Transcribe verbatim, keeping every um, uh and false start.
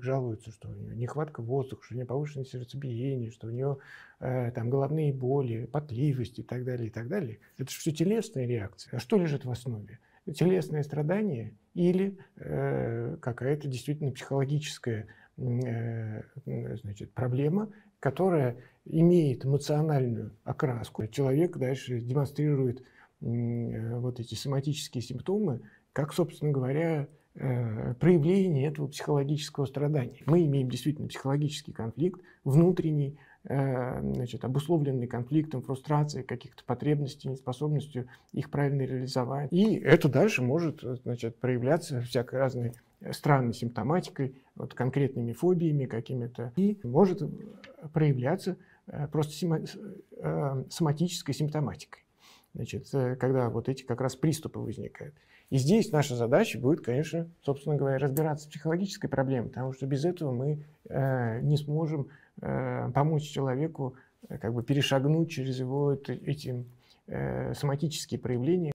жалуются, что у нее нехватка воздуха, что у нее повышенное сердцебиение, что у нее э, там головные боли, потливость и так далее, и так далее. Это же все телесные реакции. А что лежит в основе? Телесные страдания или э, какая-то действительно психологическая э, значит, проблема, которая имеет эмоциональную окраску. Человек дальше демонстрирует э, вот эти соматические симптомы, как, собственно говоря, проявление этого психологического страдания. Мы имеем действительно психологический конфликт, внутренний, значит, обусловленный конфликтом, фрустрацией, каких-то потребностей, неспособностью их правильно реализовать. И это дальше может, значит, проявляться всякой разной странной симптоматикой, вот, конкретными фобиями какими-то. И может проявляться просто соматической симптоматикой. Значит, когда вот эти как раз приступы возникают. И здесь наша задача будет, конечно, собственно говоря, разбираться с психологической проблемой, потому что без этого мы э, не сможем э, помочь человеку э, как бы перешагнуть через его это, эти э, соматические проявления.